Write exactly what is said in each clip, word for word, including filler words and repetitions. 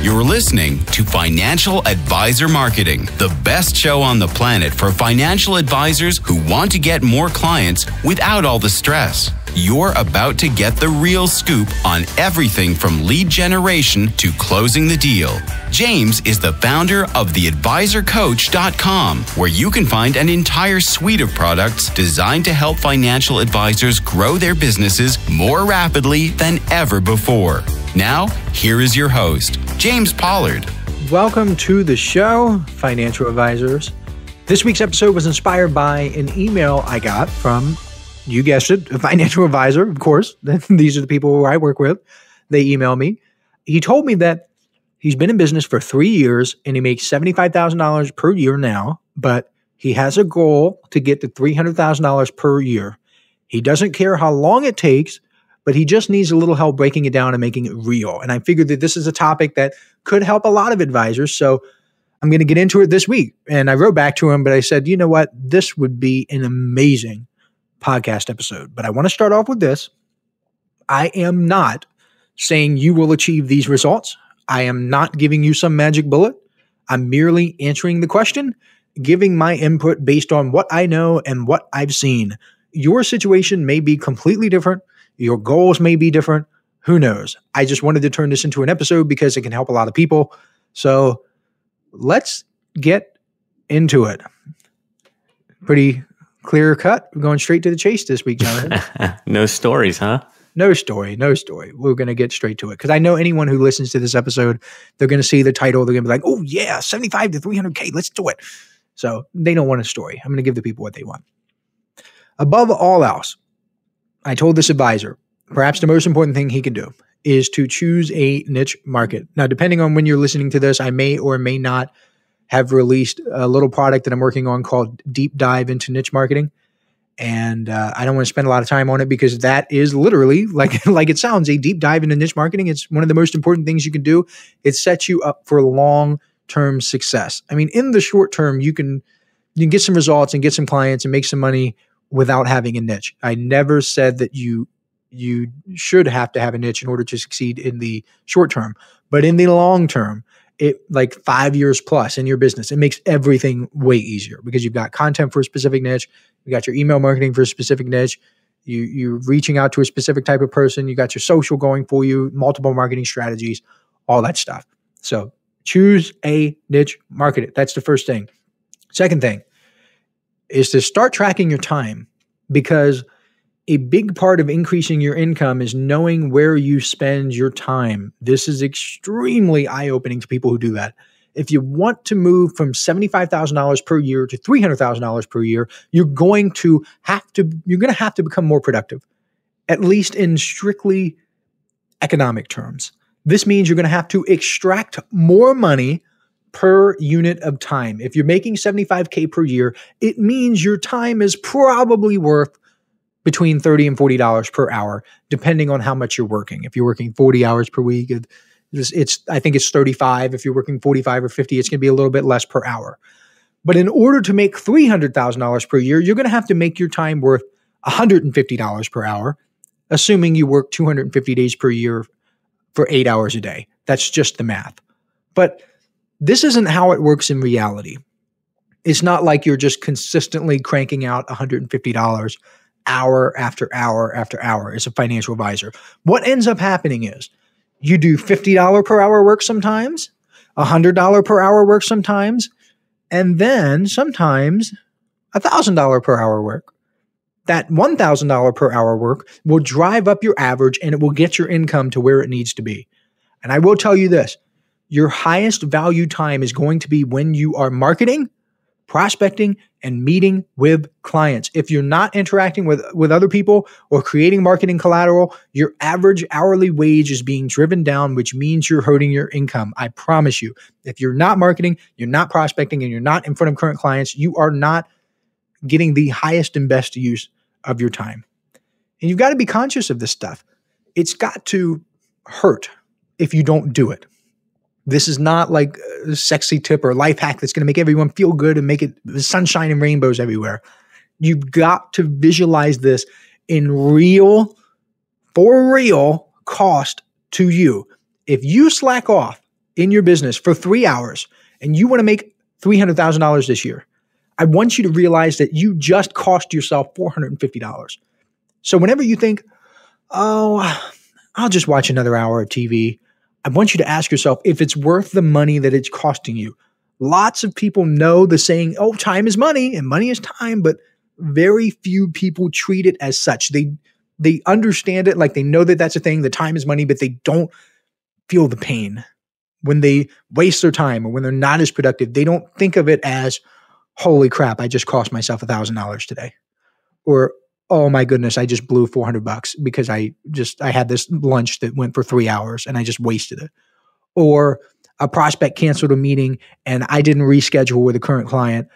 You're listening to Financial Advisor Marketing, the best show on the planet for financial advisors who want to get more clients without all the stress. You're about to get the real scoop on everything from lead generation to closing the deal. James is the founder of the advisor coach dot com, where you can find an entire suite of products designed to help financial advisors grow their businesses more rapidly than ever before. Now, here is your host, James Pollard. Welcome to the show, financial advisors. This week's episode was inspired by an email I got from, you guessed it, a financial advisor, of course. These are the people who I work with. They email me. He told me that he's been in business for three years and he makes seventy-five thousand dollars per year now, but he has a goal to get to three hundred thousand dollars per year. He doesn't care how long it takes, but he just needs a little help breaking it down and making it real. And I figured that this is a topic that could help a lot of advisors. So I'm going to get into it this week. And I wrote back to him, but I said, you know what? This would be an amazing podcast episode. But I want to start off with this. I am not saying you will achieve these results. I am not giving you some magic bullet. I'm merely answering the question, giving my input based on what I know and what I've seen. Your situation may be completely different. Your goals may be different. Who knows? I just wanted to turn this into an episode because it can help a lot of people. So let's get into it. Pretty clear cut. We're going straight to the chase this week, Jonathan. No stories, huh? No story. No story. We're going to get straight to it because I know anyone who listens to this episode, they're going to see the title. They're going to be like, oh yeah, seventy-five to three hundred K. Let's do it. So they don't want a story. I'm going to give the people what they want. Above all else, I told this advisor, perhaps the most important thing he can do is to choose a niche market. Now, depending on when you're listening to this, I may or may not have released a little product that I'm working on called Deep Dive into Niche Marketing. And uh, I don't want to spend a lot of time on it because that is literally, like, like it sounds, a deep dive into niche marketing. It's one of the most important things you can do. It sets you up for long-term success. I mean, in the short term, you can, you can get some results and get some clients and make some money without having a niche. I never said that you you should have to have a niche in order to succeed in the short term. But in the long term, it like five years plus in your business, it makes everything way easier because you've got content for a specific niche, you got your email marketing for a specific niche, you, you're reaching out to a specific type of person, you got your social going for you, multiple marketing strategies, all that stuff. So choose a niche, market it. That's the first thing. Second thing is to start tracking your time, because a big part of increasing your income is knowing where you spend your time. This is extremely eye-opening to people who do that. If you want to move from seventy-five thousand dollars per year to three hundred thousand dollars per year, you're going to have to, you're going to have to become more productive, at least in strictly economic terms. This means you're going to have to extract more money per unit of time. If you're making seventy-five K per year, it means your time is probably worth between thirty and forty dollars per hour, depending on how much you're working. If you're working forty hours per week, it's, it's I think it's thirty-five. If you're working forty-five or fifty, it's going to be a little bit less per hour. But in order to make three hundred thousand dollars per year, you're going to have to make your time worth one hundred fifty dollars per hour, assuming you work two hundred fifty days per year for eight hours a day. That's just the math. But this isn't how it works in reality. It's not like you're just consistently cranking out one hundred fifty dollars hour after hour after hour as a financial advisor. What ends up happening is you do fifty dollars per hour work sometimes, one hundred dollars per hour work sometimes, and then sometimes one thousand dollars per hour work. That one thousand dollars per hour work will drive up your average and it will get your income to where it needs to be. And I will tell you this. Your highest value time is going to be when you are marketing, prospecting, and meeting with clients. If you're not interacting with, with other people or creating marketing collateral, your average hourly wage is being driven down, which means you're hurting your income. I promise you, if you're not marketing, you're not prospecting, and you're not in front of current clients, you are not getting the highest and best use of your time. And you've got to be conscious of this stuff. It's got to hurt if you don't do it. This is not like a sexy tip or a life hack that's going to make everyone feel good and make it sunshine and rainbows everywhere. You've got to visualize this in real, for real cost to you. If you slack off, in your business for three hours and you want to make three hundred thousand dollars this year, I want you to realize that you just cost yourself four hundred fifty dollars. So whenever you think, oh, I'll just watch another hour of T V, I want you to ask yourself if it's worth the money that it's costing you. Lots of people know the saying, oh, time is money and money is time, but very few people treat it as such. They they understand it, like they know that that's a thing, the time is money, but they don't feel the pain when they waste their time or when they're not as productive. They don't think of it as, holy crap, I just cost myself one thousand dollars today. Or, oh my goodness, I just blew four hundred bucks because I just, I had this lunch that went for three hours and I just wasted it. Or a prospect canceled a meeting and I didn't reschedule with a current client.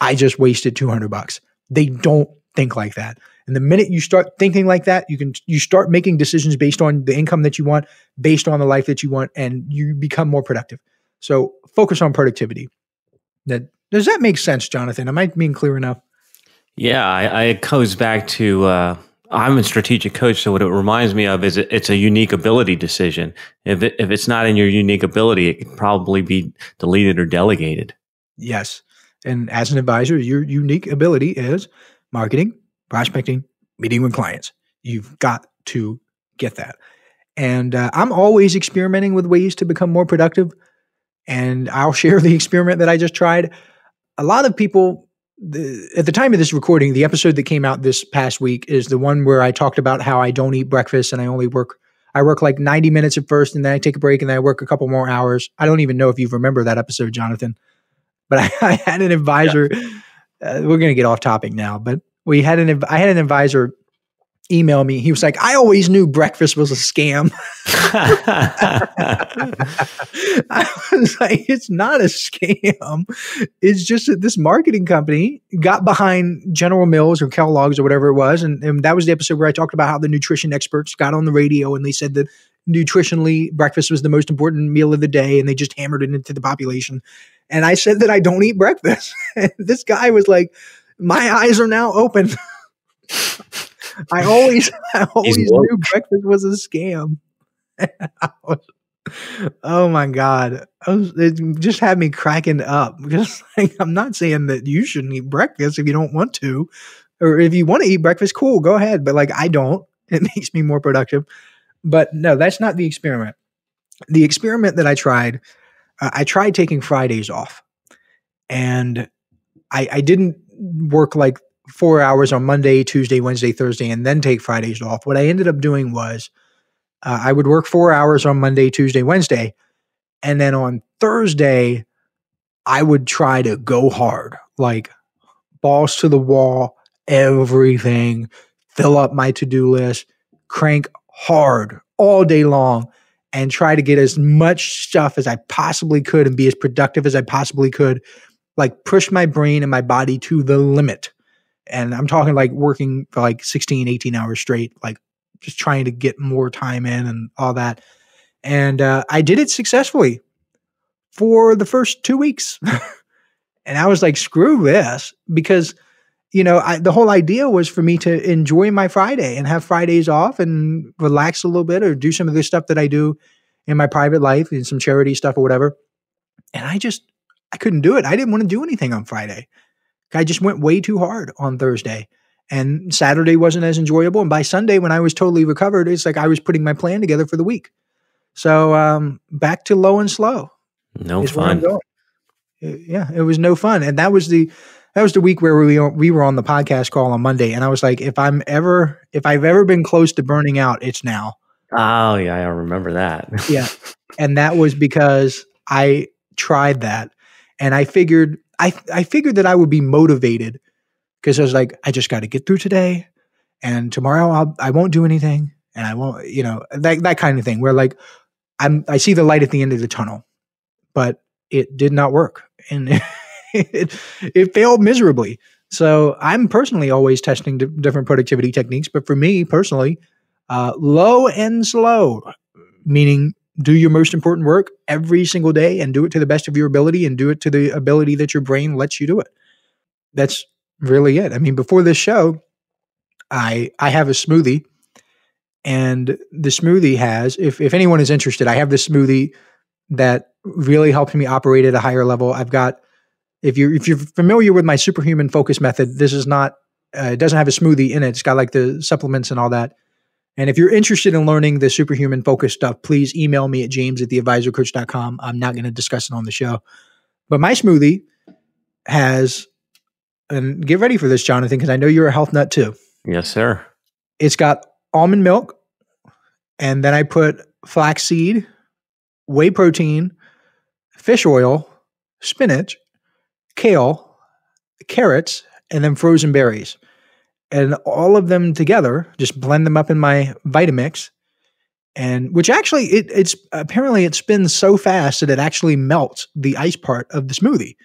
I just wasted two hundred bucks. They don't think like that. And the minute you start thinking like that, you can, you start making decisions based on the income that you want, based on the life that you want, and you become more productive. So focus on productivity. That, does that make sense, Jonathan? Am I being clear enough? Yeah, I, I, it goes back to, uh, I'm a strategic coach, so what it reminds me of is it, it's a unique ability decision. If it, if it's not in your unique ability, it could probably be deleted or delegated. Yes, and as an advisor, your unique ability is marketing, prospecting, meeting with clients. You've got to get that. And uh, I'm always experimenting with ways to become more productive, and I'll share the experiment that I just tried. A lot of people... The, at the time of this recording, the episode that came out this past week is the one where I talked about how I don't eat breakfast and I only work, I work like ninety minutes at first and then I take a break and then I work a couple more hours. I don't even know if you remember that episode, Jonathan, but I, I had an advisor. Yeah. Uh, we're going to get off topic now, but we had an, I had an advisor email me. He was like, I always knew breakfast was a scam. I was like, it's not a scam. It's just that this marketing company got behind General Mills or Kellogg's or whatever it was. And, and that was the episode where I talked about how the nutrition experts got on the radio and they said that nutritionally breakfast was the most important meal of the day. And they just hammered it into the population. And I said that I don't eat breakfast. This guy was like, my eyes are now open. I always, I always knew breakfast was a scam. Was, oh my God. I was, it just had me cracking up because like, I'm not saying that you shouldn't eat breakfast if you don't want to, or if you want to eat breakfast, cool, go ahead. But like, I don't, it makes me more productive, but no, that's not the experiment. The experiment that I tried, uh, I tried taking Fridays off, and I, I didn't work like four hours on Monday, Tuesday, Wednesday, Thursday, and then take Fridays off. What I ended up doing was uh, I would work four hours on Monday, Tuesday, Wednesday, and then on Thursday, I would try to go hard, like balls to the wall, everything, fill up my to-do list, crank hard all day long, and try to get as much stuff as I possibly could and be as productive as I possibly could, like push my brain and my body to the limit. And I'm talking like working for like sixteen, eighteen hours straight, like just trying to get more time in and all that. And uh, I did it successfully for the first two weeks. And I was like, screw this, because, you know, I, the whole idea was for me to enjoy my Friday and have Fridays off and relax a little bit or do some of the stuff that I do in my private life and some charity stuff or whatever. And I just, I couldn't do it. I didn't want to do anything on Friday. I just went way too hard on Thursday, and Saturday wasn't as enjoyable. And by Sunday, when I was totally recovered, it's like I was putting my plan together for the week. So um, back to low and slow. No fun. It, yeah, it was no fun. And that was the that was the week where we we were on the podcast call on Monday, and I was like, if I'm ever if I've ever been close to burning out, it's now. Oh yeah, I remember that. Yeah, and that was because I tried that, and I figured. I I figured that I would be motivated because I was like, I just got to get through today, and tomorrow I'll, I won't do anything, and I won't, you know, that that kind of thing. Where like I'm, I see the light at the end of the tunnel, but it did not work, and it it, it failed miserably. So I'm personally always testing d- different productivity techniques, but for me personally, uh, low and slow, meaning. Do your most important work every single day and do it to the best of your ability and do it to the ability that your brain lets you do it. That's really it. I mean, before this show, I I have a smoothie, and the smoothie has, if, if anyone is interested, I have this smoothie that really helped me operate at a higher level. I've got, if you're, if you're familiar with my superhuman focus method, this is not, uh, it doesn't have a smoothie in it. It's got like the supplements and all that. And if you're interested in learning the superhuman focus stuff, please email me at james at the advisor coach dot com. I'm not going to discuss it on the show. But my smoothie has, and get ready for this, Jonathan, because I know you're a health nut too. Yes, sir. It's got almond milk, and then I put flaxseed, whey protein, fish oil, spinach, kale, carrots, and then frozen berries. And all of them together, just blend them up in my Vitamix, and which actually, it, it's apparently it spins so fast that it actually melts the ice part of the smoothie.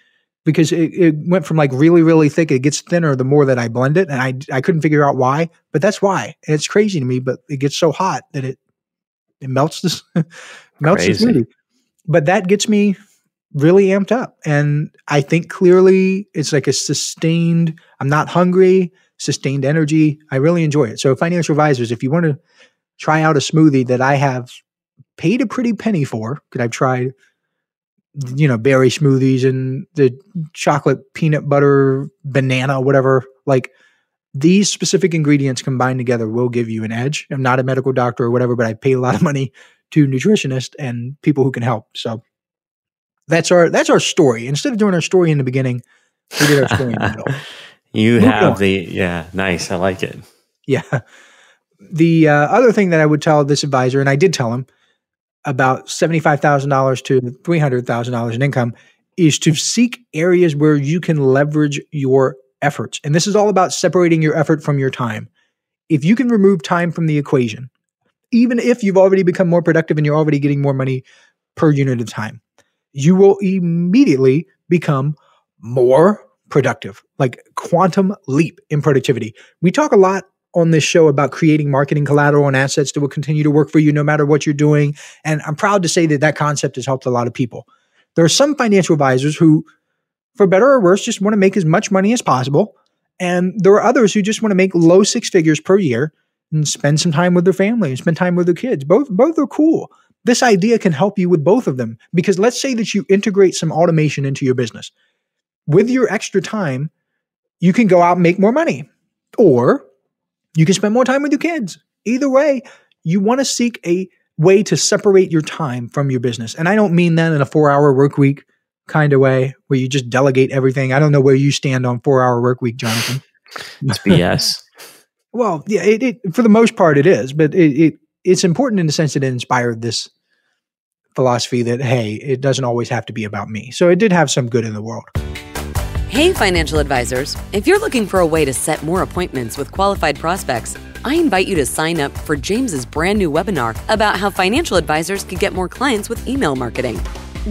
Because it, it went from like really, really thick. It gets thinner the more that I blend it. And I, I couldn't figure out why, but that's why. And it's crazy to me, but it gets so hot that it, it melts this, melts the smoothie. But that gets me really amped up. And I think clearly it's like a sustained, I'm not hungry, sustained energy. I really enjoy it. So financial advisors, if you want to try out a smoothie that I have paid a pretty penny for, because I've tried, you know, berry smoothies and the chocolate, peanut butter, banana, whatever, like these specific ingredients combined together will give you an edge. I'm not a medical doctor or whatever, but I pay a lot of money to nutritionists and people who can help. So that's our, that's our story. Instead of doing our story in the beginning, we did our story in the middle. You Move have on. the, yeah, nice. I like it. Yeah. The uh, other thing that I would tell this advisor, and I did tell him, about seventy-five thousand dollars to three hundred thousand dollars in income, is to seek areas where you can leverage your efforts. And this is all about separating your effort from your time. If you can remove time from the equation, even if you've already become more productive and you're already getting more money per unit of time, you will immediately become more productive, like quantum leap in productivity. We talk a lot on this show about creating marketing collateral and assets that will continue to work for you no matter what you're doing. And I'm proud to say that that concept has helped a lot of people. There are some financial advisors who, for better or worse, just want to make as much money as possible. And there are others who just want to make low six figures per year and spend some time with their family and spend time with their kids. Both, both are cool. This idea can help you with both of them, because let's say that you integrate some automation into your business. With your extra time, you can go out and make more money, or you can spend more time with your kids. Either way, you want to seek a way to separate your time from your business. And I don't mean that in a four-hour work week kind of way where you just delegate everything. I don't know where you stand on four-hour work week, Jonathan. It's B S. Well, yeah, it, it, for the most part it is, but it, it it's important in the sense that it inspired this philosophy that, hey, it doesn't always have to be about me. So it did have some good in the world. Hey, financial advisors, if you're looking for a way to set more appointments with qualified prospects, I invite you to sign up for James's brand new webinar about how financial advisors could get more clients with email marketing.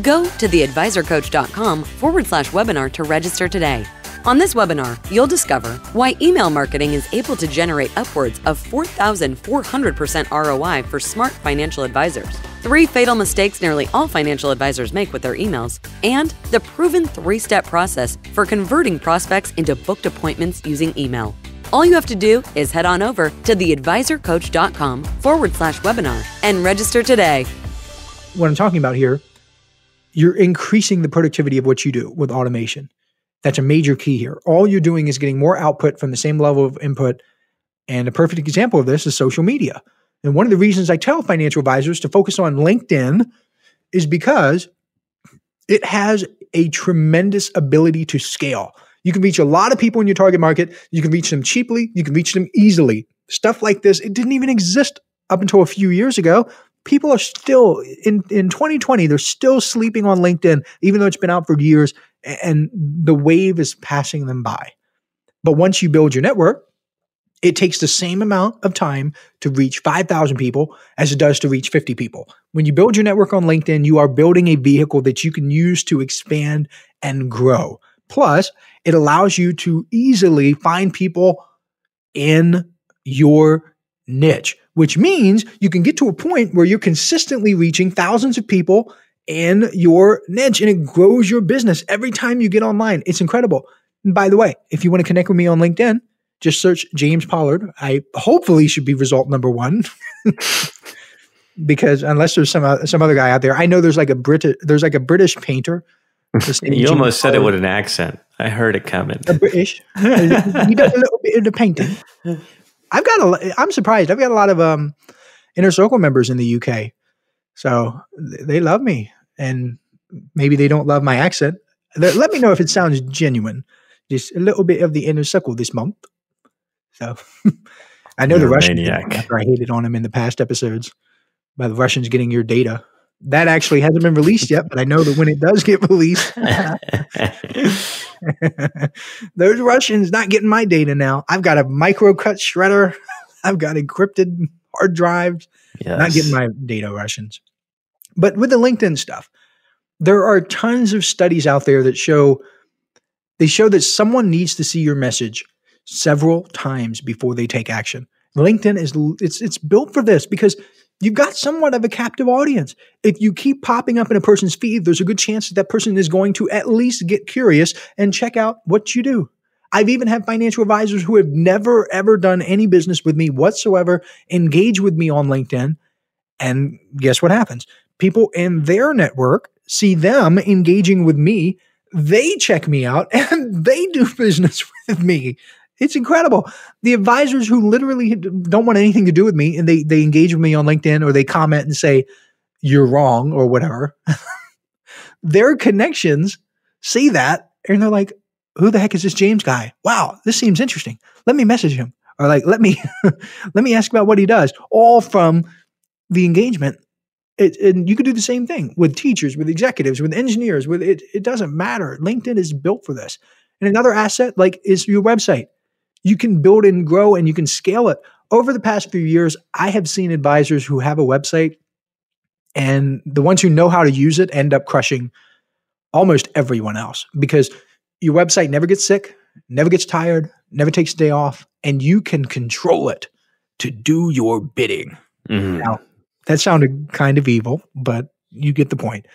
Go to theadvisorcoach.com forward slash webinar to register today. On this webinar, you'll discover why email marketing is able to generate upwards of four thousand four hundred percent R O I for smart financial advisors, three fatal mistakes nearly all financial advisors make with their emails, and the proven three-step process for converting prospects into booked appointments using email. All you have to do is head on over to theadvisorcoach.com forward slash webinar and register today. What I'm talking about here, you're increasing the productivity of what you do with automation. That's a major key here. All you're doing is getting more output from the same level of input. And a perfect example of this is social media. And one of the reasons I tell financial advisors to focus on LinkedIn is because it has a tremendous ability to scale. You can reach a lot of people in your target market. You can reach them cheaply. You can reach them easily. Stuff like this, it didn't even exist up until a few years ago. People are still, in, in twenty twenty, they're still sleeping on LinkedIn, even though it's been out for years, and the wave is passing them by. But once you build your network, it takes the same amount of time to reach five thousand people as it does to reach fifty people. When you build your network on LinkedIn, you are building a vehicle that you can use to expand and grow. Plus, it allows you to easily find people in your niche, which means you can get to a point where you're consistently reaching thousands of people in your niche, and it grows your business every time you get online. It's incredible. And by the way, if you want to connect with me on LinkedIn, just search James Pollard. I hopefully should be result number one. because unless there's some uh, some other guy out there, I know there's like a British there's like a British painter. You almost said it with an accent. I heard it coming. A British. He does a little bit of the painting. I've got a. I'm surprised. I've got a lot of um, inner circle members in the U K, so they love me, and maybe they don't love my accent. Let me know if it sounds genuine. Just a little bit of the inner circle this month. So I know You're the Russians. After I hated on them in the past episodes by the Russians getting your data. That actually hasn't been released yet, but I know that when it does get released, those Russians not getting my data now. I've got a microcut shredder. I've got encrypted hard drives. Yes. Not getting my data, Russians. But with the LinkedIn stuff, there are tons of studies out there that show they show that someone needs to see your message several times before they take action. LinkedIn is it's it's built for this because you've got somewhat of a captive audience. If you keep popping up in a person's feed, there's a good chance that that person is going to at least get curious and check out what you do. I've even had financial advisors who have never, ever done any business with me whatsoever engage with me on LinkedIn. And guess what happens? People in their network see them engaging with me. They check me out and they do business with me. It's incredible. The advisors who literally don't want anything to do with me and they they engage with me on LinkedIn or they comment and say, you're wrong or whatever. Their connections see that and they're like, who the heck is this James guy? Wow, this seems interesting. Let me message him. Or like, let me let me ask about what he does. All from the engagement. It, and you could do the same thing with teachers, with executives, with engineers. With it, it doesn't matter. LinkedIn is built for this. And another asset like is your website. You can build and grow and you can scale it. Over the past few years, I have seen advisors who have a website and the ones who know how to use it end up crushing almost everyone else because your website never gets sick, never gets tired, never takes a day off, and you can control it to do your bidding. Mm-hmm. Now, that sounded kind of evil, but you get the point.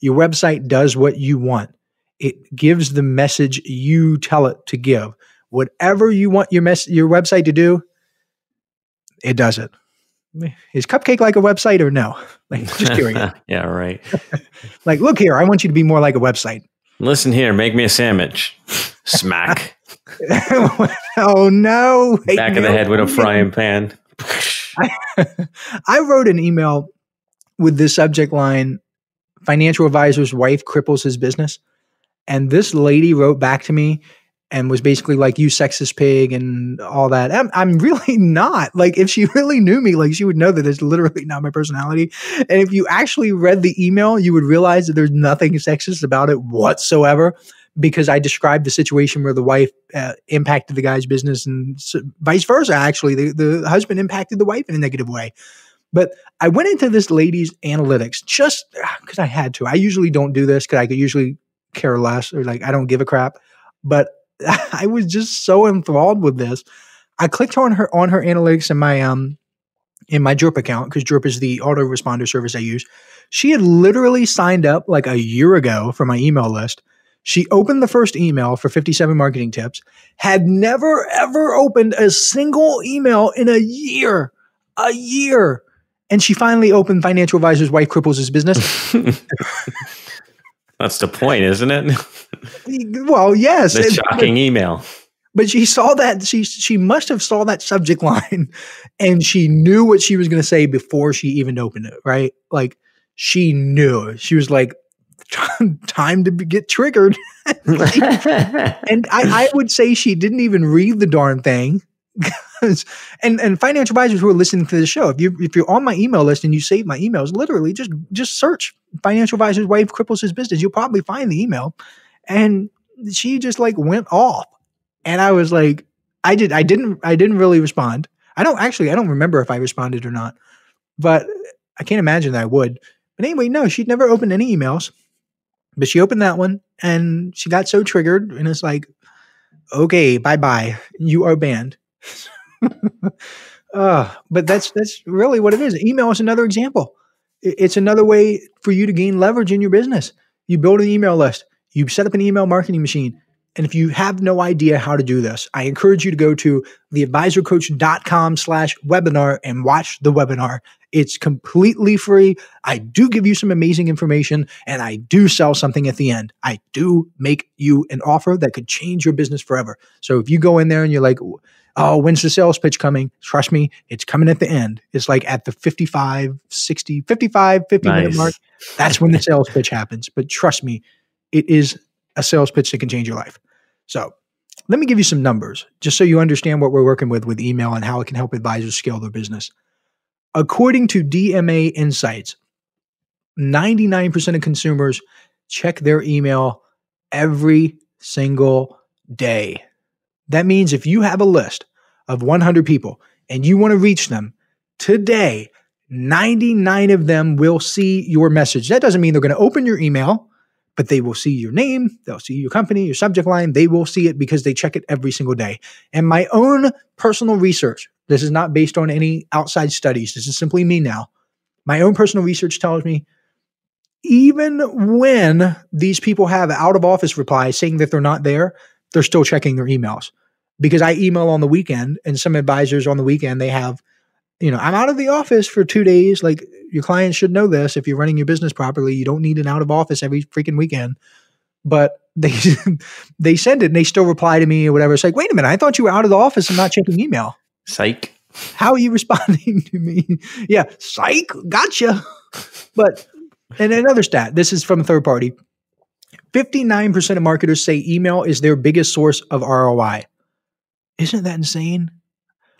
Your website does what you want. It gives the message you tell it to give. Whatever you want your mess your website to do, it does it. Is Cupcake like a website or no? Like, just curious. Yeah, right. Like, look here, I want you to be more like a website. Listen here, make me a sandwich. Smack. Oh no! Back of the head with a frying pan. I, I wrote an email with this subject line: "Financial advisor's wife cripples his business," and this lady wrote back to me. And was basically like, you sexist pig and all that. I'm, I'm really not. Like, if she really knew me, like, she would know that it's literally not my personality. And if you actually read the email, you would realize that there's nothing sexist about it whatsoever, because I described the situation where the wife uh, impacted the guy's business and so, vice versa, actually. The, the husband impacted the wife in a negative way. But I went into this lady's analytics just because I had to. I usually don't do this because I could usually care less or, like, I don't give a crap. But I was just so enthralled with this. I clicked on her on her analytics in my um in my Drip account because Drip is the autoresponder service I use. She had literally signed up like a year ago for my email list. She opened the first email for fifty-seven marketing tips, had never ever opened a single email in a year, a year. And she finally opened Financial Advisor's Wife Cripples His Business. That's the point, isn't it? Well, yes. The shocking but, email. But she saw that. She she must have saw that subject line, and she knew what she was going to say before she even opened it, right? Like, she knew. She was like, time to be, get triggered. And I, I would say she didn't even read the darn thing. And and financial advisors who are listening to the show, if you if you're on my email list and you save my emails, literally just just search financial advisor's wife cripples his business. You'll probably find the email. And she just like went off, and I was like, I did I didn't I didn't really respond. I don't actually I don't remember if I responded or not, but I can't imagine that I would. But anyway, no, she'd never opened any emails, but she opened that one and she got so triggered, and it's like, okay, bye bye, you are banned. uh, but that's that's really what it is. Email is another example. It's another way for you to gain leverage in your business. You build an email list. You set up an email marketing machine. And if you have no idea how to do this, I encourage you to go to theadvisorcoach.com slash webinar and watch the webinar. It's completely free. I do give you some amazing information, and I do sell something at the end. I do make you an offer that could change your business forever. So if you go in there and you're like, oh, when's the sales pitch coming? Trust me, it's coming at the end. It's like at the fifty-five, sixty, fifty-five, fifty nice. Minute mark. That's when the sales pitch happens. But trust me, it is a sales pitch that can change your life. So let me give you some numbers just so you understand what we're working with with email and how it can help advisors scale their business. According to D M A Insights, ninety-nine percent of consumers check their email every single day. That means if you have a list of one hundred people and you want to reach them today, ninety-nine of them will see your message. That doesn't mean they're going to open your email, but they will see your name, they'll see your company, your subject line. They will see it because they check it every single day. And my own personal research, this is not based on any outside studies. This is simply me now. My own personal research tells me even when these people have out of office replies saying that they're not there, they're still checking their emails, because I email on the weekend, and some advisors on the weekend, they have, you know, I'm out of the office for two days. Like, your clients should know this. If you're running your business properly, you don't need an out of office every freaking weekend. But they they send it and they still reply to me or whatever. It's like, wait a minute, I thought you were out of the office and not checking email. Psych. How are you responding to me? Yeah, psych, gotcha. But, and another stat, this is from a third party. fifty-nine percent of marketers say email is their biggest source of R O I. Isn't that insane?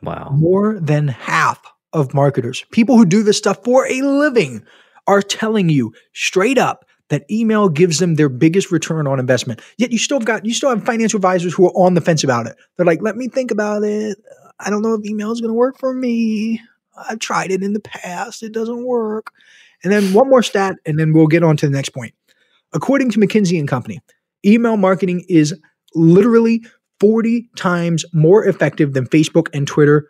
Wow. More than half of marketers, people who do this stuff for a living, are telling you straight up that email gives them their biggest return on investment. Yet you still have got, you still have financial advisors who are on the fence about it. They're like, let me think about it. I don't know if email is going to work for me. I've tried it in the past. It doesn't work. And then one more stat, and then we'll get on to the next point. According to McKinsey and Company, email marketing is literally forty times more effective than Facebook and Twitter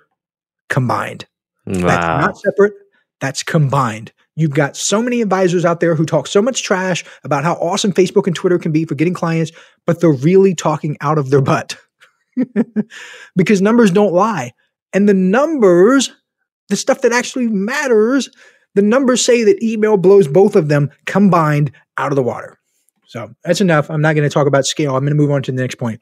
combined. Wow. That's not separate. That's combined. You've got so many advisors out there who talk so much trash about how awesome Facebook and Twitter can be for getting clients, but they're really talking out of their butt because numbers don't lie. And the numbers, the stuff that actually matters, the numbers say that email blows both of them combined out of the water. So that's enough. I'm not going to talk about scale. I'm going to move on to the next point.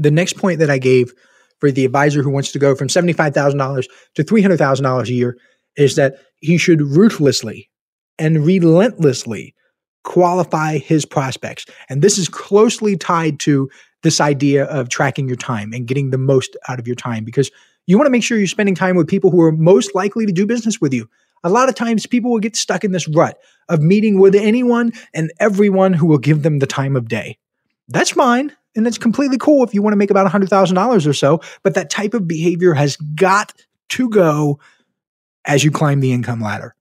The next point that I gave for the advisor who wants to go from seventy-five thousand dollars to three hundred thousand dollars a year is that he should ruthlessly and relentlessly qualify his prospects. And this is closely tied to this idea of tracking your time and getting the most out of your time, because you want to make sure you're spending time with people who are most likely to do business with you. A lot of times people will get stuck in this rut of meeting with anyone and everyone who will give them the time of day. That's mine. And it's completely cool if you want to make about one hundred thousand dollars or so, but that type of behavior has got to go as you climb the income ladder.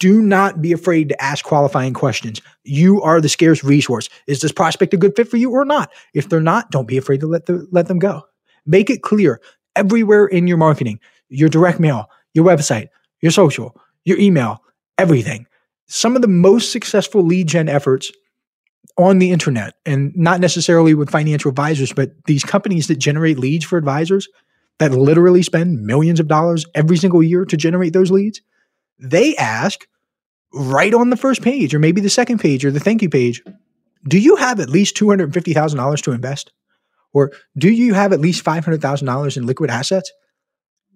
Do not be afraid to ask qualifying questions. You are the scarce resource. Is this prospect a good fit for you or not? If they're not, don't be afraid to let the, let them go. Make it clear everywhere in your marketing, your direct mail, your website, your social, your email, everything. Some of the most successful lead gen efforts on the internet, and not necessarily with financial advisors, but these companies that generate leads for advisors that literally spend millions of dollars every single year to generate those leads, they ask right on the first page, or maybe the second page, or the thank you page, do you have at least two hundred fifty thousand dollars to invest? Or do you have at least five hundred thousand dollars in liquid assets?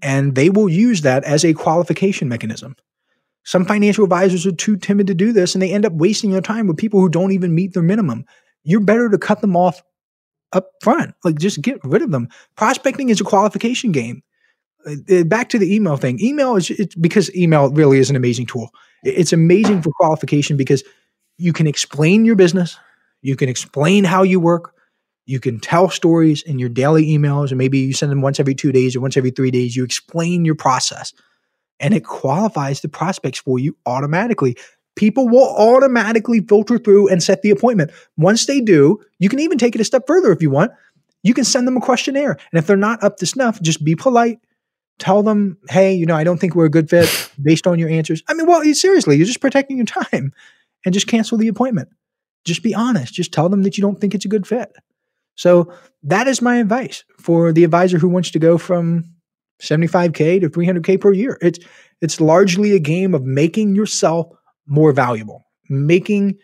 And they will use that as a qualification mechanism. Some financial advisors are too timid to do this, and they end up wasting their time with people who don't even meet their minimum. You're better to cut them off up front. Like, just get rid of them. Prospecting is a qualification game. Back to the email thing. Email is, it's because email really is an amazing tool. It's amazing for qualification because you can explain your business. You can explain how you work. You can tell stories in your daily emails, and maybe you send them once every two days or once every three days. You explain your process. And it qualifies the prospects for you automatically. People will automatically filter through and set the appointment. Once they do, you can even take it a step further if you want. You can send them a questionnaire. And if they're not up to snuff, just be polite. Tell them, hey, you know, I don't think we're a good fit based on your answers. I mean, well, seriously, you're just protecting your time, and just cancel the appointment. Just be honest. Just tell them that you don't think it's a good fit. So that is my advice for the advisor who wants to go from seventy-five K to three hundred K per year. It's, it's largely a game of making yourself more valuable, making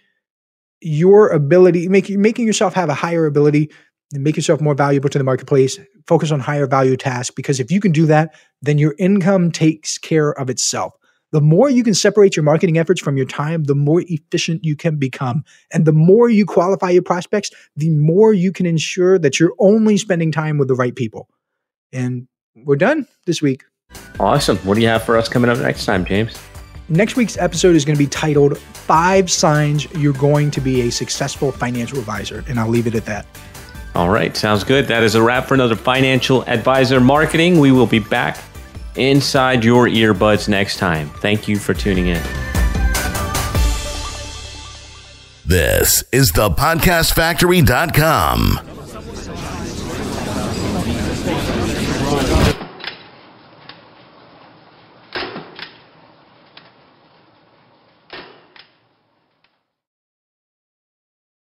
your ability, making, making yourself have a higher ability, and make yourself more valuable to the marketplace, focus on higher value tasks, because if you can do that, then your income takes care of itself. The more you can separate your marketing efforts from your time, the more efficient you can become. And the more you qualify your prospects, the more you can ensure that you're only spending time with the right people. And we're done this week. Awesome. What do you have for us coming up next time, James? Next week's episode is going to be titled Five Signs You're Going to Be a Successful Financial Advisor. And I'll leave it at that. All right. Sounds good. That is a wrap for another Financial Advisor Marketing. We will be back inside your earbuds next time. Thank you for tuning in. This is the podcast factory dot com.